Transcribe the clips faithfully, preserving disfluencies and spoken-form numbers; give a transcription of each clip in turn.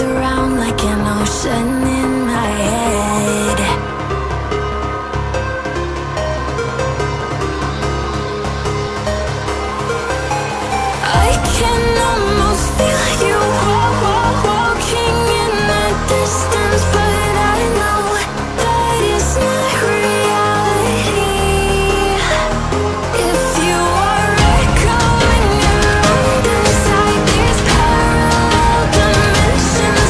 Around like an ocean in my head. I can almost feel you walking in the distance, but I know that it's not reality. If you are echoing around inside these parallel dimensions,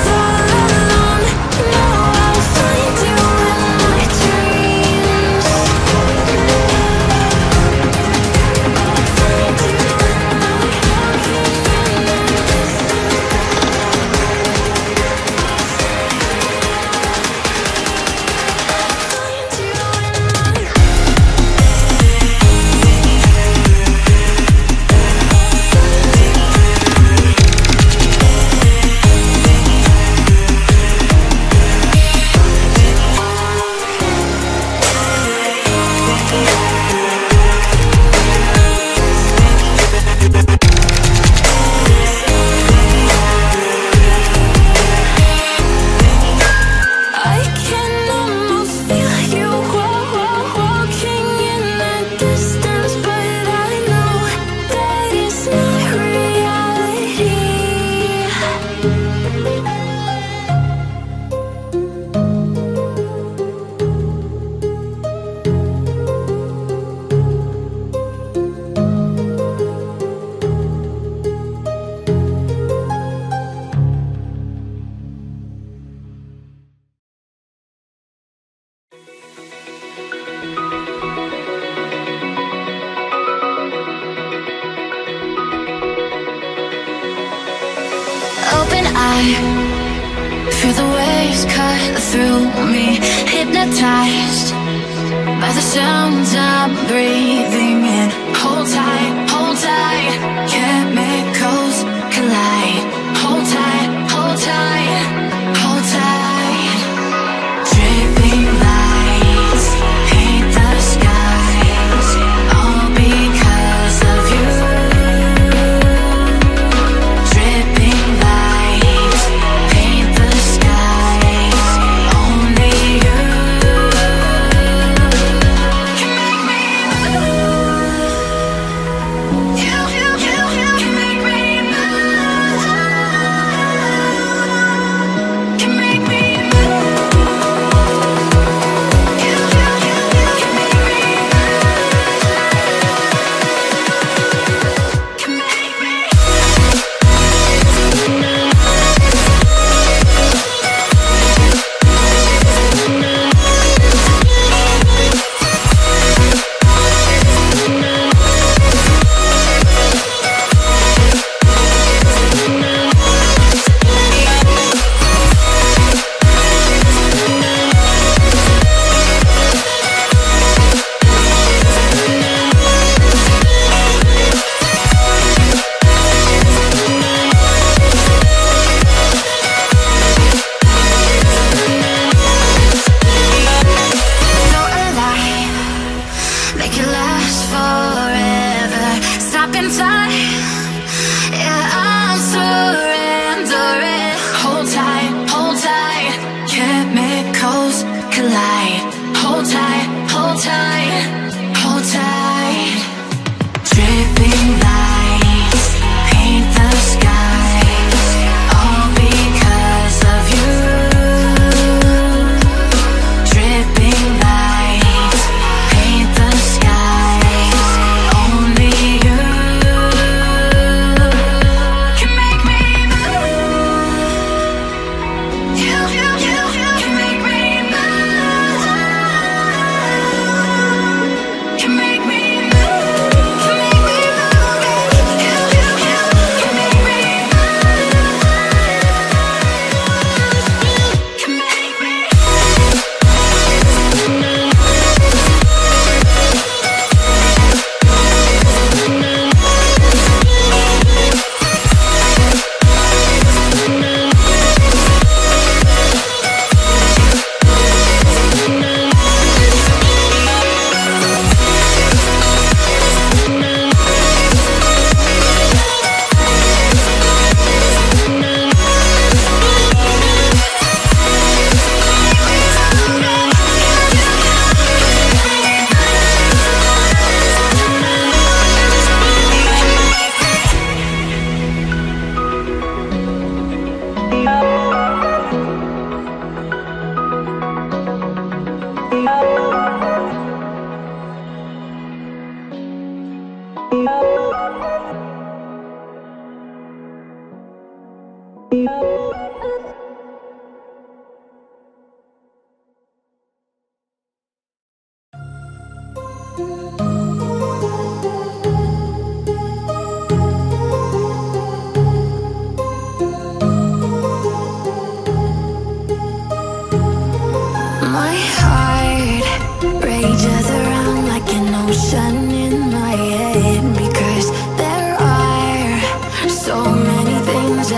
feel the waves cut through me, hypnotized by the sounds I'm breathing in. Hold tight, hold tight, chemicals collide. Hold tight, hold tight, hold tight. Dripping lights paint the skies, all because of you. Dripping you, you, you, you can make me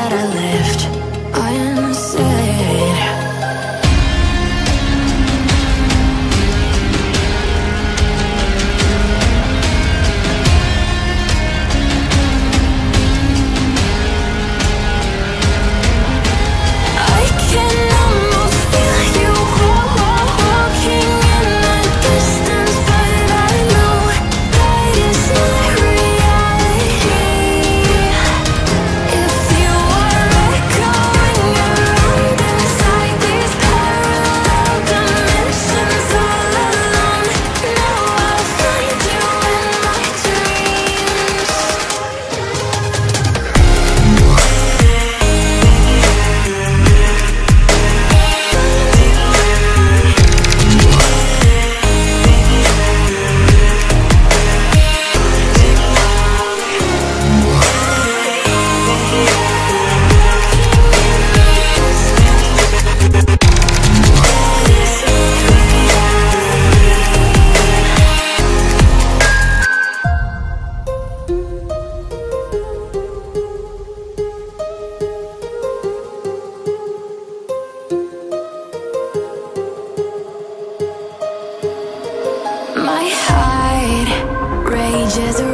that I left unsaid. Just